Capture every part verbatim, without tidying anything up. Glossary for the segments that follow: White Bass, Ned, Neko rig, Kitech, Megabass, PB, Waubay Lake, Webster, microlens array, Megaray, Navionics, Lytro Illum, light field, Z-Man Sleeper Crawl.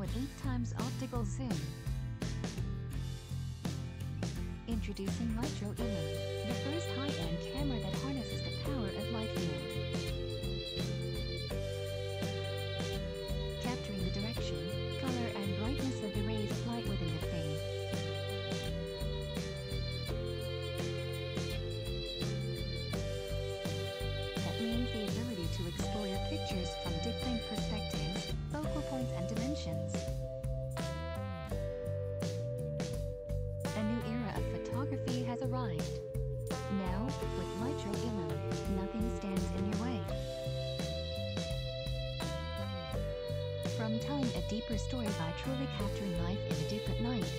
with eight times optical zoom. Introducing Lytro Illum, the first high-end camera that harnesses the power of light field, capturing the direction, color and brightness of the rays of light within the frame. The ability to explore your pictures from different perspectives, focal points and dimensions. A new era of photography has arrived. Now, with Lytro Illum, nothing stands in your way. From telling a deeper story by truly capturing life in a different light.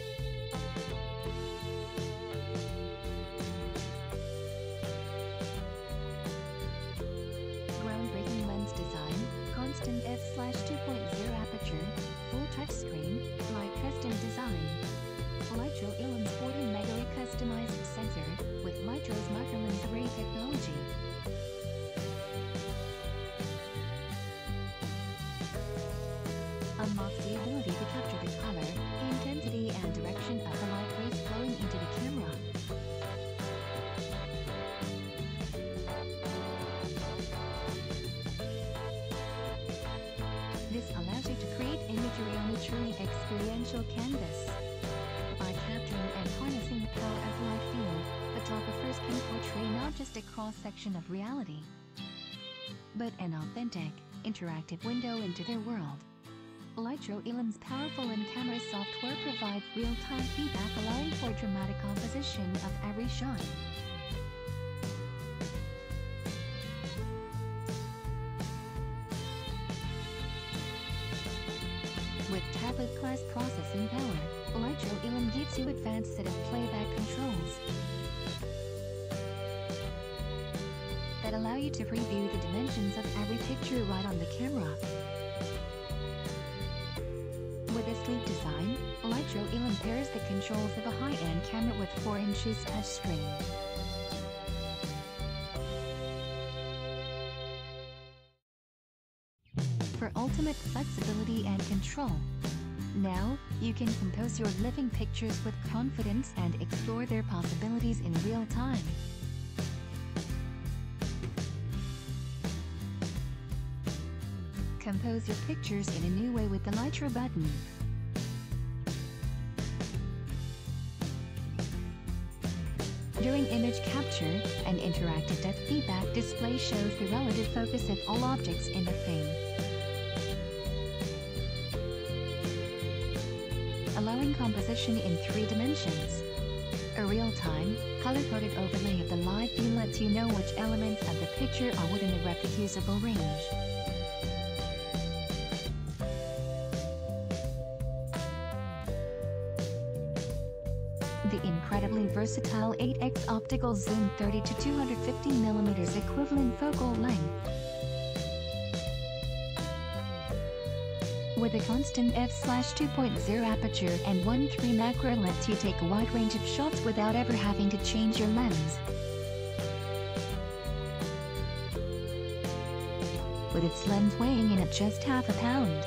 Groundbreaking lens design, constant f two point oh aperture, full touchscreen, light custom design. Lytro Illum's forty megaray customized sensor with Lytro's microlens array technology. Unlocks the ability to capture the color, intensity, and direction of the light rays flowing into the camera. This allows you to create imagery on a truly experiential canvas. By capturing and harnessing the power of light field, photographers can portray not just a cross-section of reality, but an authentic, interactive window into their world. Lytro Illum's powerful in-camera software provides real-time feedback, allowing for dramatic composition of every shot. With tablet-class processing power, Lytro Illum gives you advanced set of playback controls that allow you to preview the dimensions of every picture right on the camera. With a sleek design, Lytro Illum pairs the controls of a high-end camera with four inches touchscreen. For ultimate flexibility and control. Now, you can compose your living pictures with confidence and explore their possibilities in real time. Compose your pictures in a new way with the Lytro button. During image capture, an interactive depth feedback display shows the relative focus of all objects in the frame, allowing composition in three dimensions. A real-time, color-coded overlay of the live view lets you know which elements of the picture are within the reproducible range. The incredibly versatile eight X optical zoom thirty to two hundred fifty millimeters equivalent focal length, with a constant f two point oh aperture and one point three macro lets you take a wide range of shots without ever having to change your lens. With its lens weighing in at just half a pound,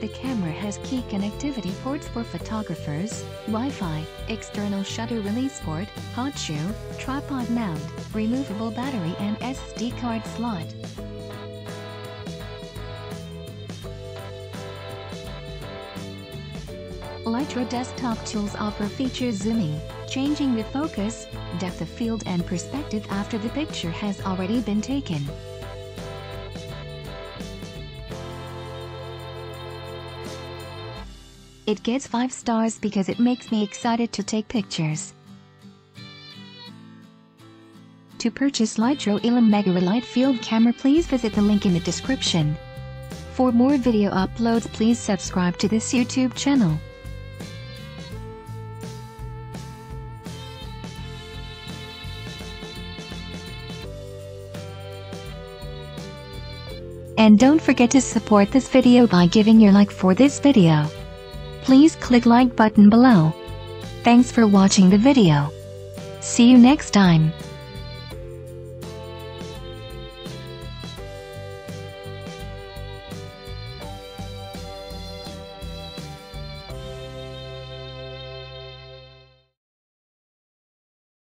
the camera has key connectivity ports for photographers, Wi-Fi, external shutter release port, hot shoe, tripod mount, removable battery and S D card slot. Lytro desktop tools offer feature zooming, changing the focus, depth of field and perspective after the picture has already been taken. It gets five stars because it makes me excited to take pictures. To purchase Lytro Illum Megaray Light Field Camera, please visit the link in the description. For more video uploads, please subscribe to this YouTube channel. And don't forget to support this video by giving your like for this video. Please click like button below. Thanks for watching the video. See you next time.